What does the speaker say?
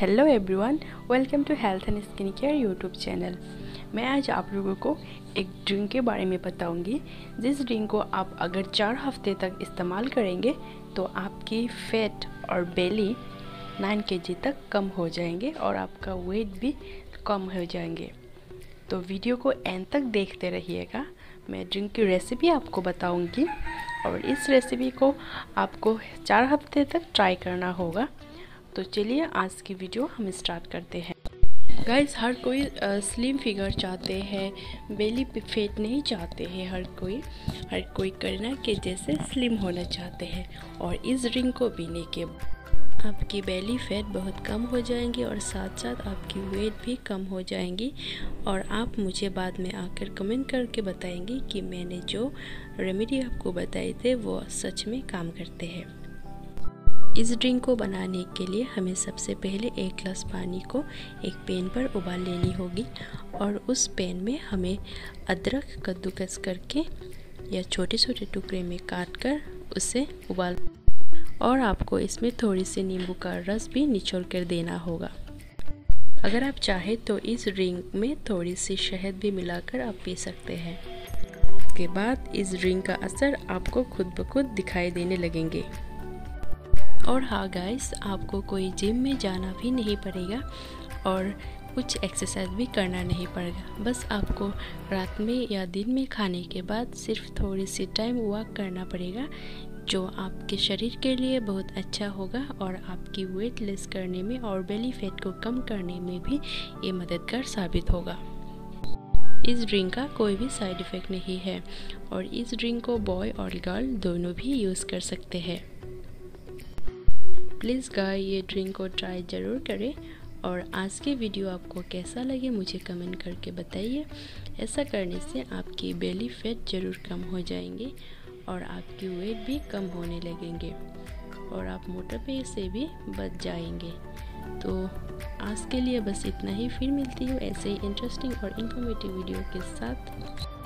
Hello everyone, welcome to health and skin care YouTube channel. मैं आज आप लोगों को एक ड्रिंक के बारे में बताऊंगी, जिस ड्रिंक को आप अगर 4 हफ्ते तक इस्तेमाल करेंगे तो आपकी फैट और बेली 9 kg तक कम हो जाएंगे और आपका वेट भी कम हो जाएंगे। तो वीडियो को एंड तक देखते रहिएगा। मैं ड्रिंक की रेसिपी आपको बताऊँगी और इस रेसिपी को आपको 4 हफ्ते तक ट्राई करना होगा। तो चलिए आज की वीडियो हम स्टार्ट करते हैं। गाइस, हर कोई स्लिम फिगर चाहते हैं, बेली पे फैट नहीं चाहते हैं। हर कोई करना के जैसे स्लिम होना चाहते हैं और इस ड्रिंक को पीने के आपकी बेली फैट बहुत कम हो जाएंगी और साथ साथ आपकी वेट भी कम हो जाएंगी। और आप मुझे बाद में आकर कमेंट करके बताएंगी कि मैंने जो रेमेडी आपको बताए थे वो सच में काम करते हैं। इस ड्रिंक को बनाने के लिए हमें सबसे पहले 1 गिलास पानी को एक पैन पर उबाल लेनी होगी और उस पैन में हमें अदरक कद्दूकस करके या छोटे छोटे टुकड़े में काट कर उसे उबाल और आपको इसमें थोड़ी सी नींबू का रस भी निचोड़ कर देना होगा। अगर आप चाहे तो इस ड्रिंक में थोड़ी सी शहद भी मिलाकर आप पी सकते हैं। उसके बाद इस ड्रिंक का असर आपको खुद ब खुद दिखाई देने लगेंगे। और हाँ गाइस, आपको कोई जिम में जाना भी नहीं पड़ेगा और कुछ एक्सरसाइज भी करना नहीं पड़ेगा। बस आपको रात में या दिन में खाने के बाद सिर्फ थोड़ी सी टाइम वॉक करना पड़ेगा, जो आपके शरीर के लिए बहुत अच्छा होगा और आपकी वेट लॉस करने में और बेली फैट को कम करने में भी ये मददगार साबित होगा। इस ड्रिंक का कोई भी साइड इफ़ेक्ट नहीं है और इस ड्रिंक को बॉय और गर्ल दोनों भी यूज़ कर सकते हैं। प्लीज़ गाइस, ये ड्रिंक को ट्राई ज़रूर करें और आज के वीडियो आपको कैसा लगे मुझे कमेंट करके बताइए। ऐसा करने से आपकी बेली फैट ज़रूर कम हो जाएंगे और आपकी वेट भी कम होने लगेंगे और आप मोटापे से भी बच जाएंगे। तो आज के लिए बस इतना ही, फिर मिलती हूँ ऐसे ही इंटरेस्टिंग और इन्फॉर्मेटिव वीडियो के साथ।